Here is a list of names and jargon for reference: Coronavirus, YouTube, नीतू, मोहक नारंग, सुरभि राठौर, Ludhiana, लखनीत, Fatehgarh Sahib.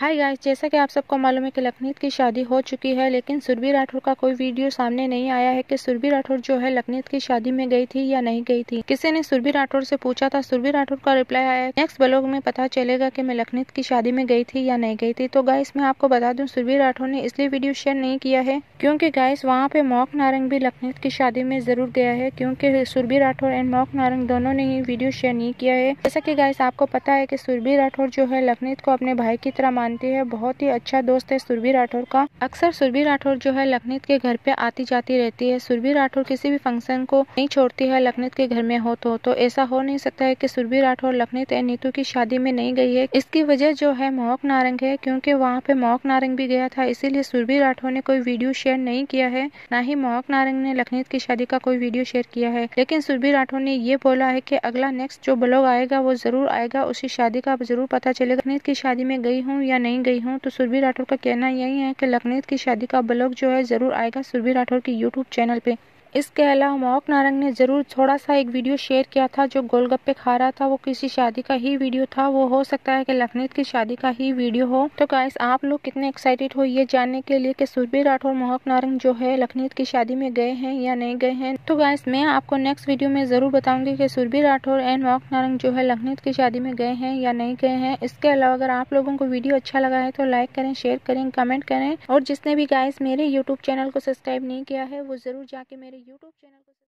Hi guys, जैसा कि आप सबको मालूम है कि लखनीत की शादी हो चुकी है, लेकिन सुरभि राठौर का कोई वीडियो सामने नहीं आया है कि सुरभि राठौर जो है लखनीत की शादी में गई थी या नहीं गई थी। किसी ने सुरभि राठौर से पूछा था, सुरभि राठौर का रिप्लाई आया है नेक्स्ट ब्लॉग में पता चलेगा कि मैं लखनीत की शादी में गई थी या नहीं गई थी। तो गाइस मैं आपको बता दूं, सुरभि राठौर ने इसलिए वीडियो शेयर नहीं किया है क्योंकि गाइस वहाँ पे मोहक नारंग भी लखनीत की शादी में जरूर गया है, क्योंकि सुरभि राठौर एंड मोहक नारंग दोनों ने ही वीडियो शेयर नहीं किया है। जैसा कि गाइस आपको पता है कि सुरभि राठौर जो है लखनीत को अपने भाई की तरह है, बहुत ही अच्छा दोस्त है सुरभि राठौर का। अक्सर सुरभि राठौर जो है लखनीत के घर पे आती जाती रहती है, सुरभि राठौर किसी भी फंक्शन को नहीं छोड़ती है लखनीत के घर में हो तो ऐसा हो नहीं सकता है कि सुरभि राठौर लखनीत एंड नीतू की शादी में नहीं गई है। इसकी वजह जो है मोहक नारंग है, क्योंकि वहाँ पे मोहक नारंग भी गया था, इसीलिए सुरभि राठौर ने कोई वीडियो शेयर नहीं किया है, न ही मोहक नारंग ने लखनीत की शादी का कोई वीडियो शेयर किया है। लेकिन सुरभि राठौर ने ये बोला है की अगला नेक्स्ट जो ब्लॉग आएगा वो जरूर आएगा, उसी शादी का जरूर पता चलेगा लखनीत की शादी में गई हूँ या नहीं गई हूँ। तो सुरभि राठौर का कहना यही है कि लखनीत की शादी का ब्लॉग जो है जरूर आएगा सुरभि राठौर के यूट्यूब चैनल पे। इसके अलावा मोहक नारंग ने जरूर थोड़ा सा एक वीडियो शेयर किया था, जो गोलगप्पे खा रहा था, वो किसी शादी का ही वीडियो था, वो हो सकता है कि लखनीत की शादी का ही वीडियो हो। तो गाइस आप लोग कितने एक्साइटेड हो ये जानने के लिए कि सुरभि राठौर मोहक नारंग जो है लखनीत की शादी में गए हैं या नहीं गए हैं। तो गाइस मैं आपको नेक्स्ट वीडियो में जरूर बताऊंगी कि सुरभि राठौर एंड मोहक नारंग जो है लखनीत की शादी में गए हैं या नहीं गए हैं। इसके अलावा अगर आप लोगों को वीडियो अच्छा लगा है तो लाइक करें, शेयर करें, कमेंट करें, और जिसने भी गाइस मेरे यूट्यूब चैनल को सब्सक्राइब नहीं किया है वो जरूर जाके मेरे YouTube चैनल को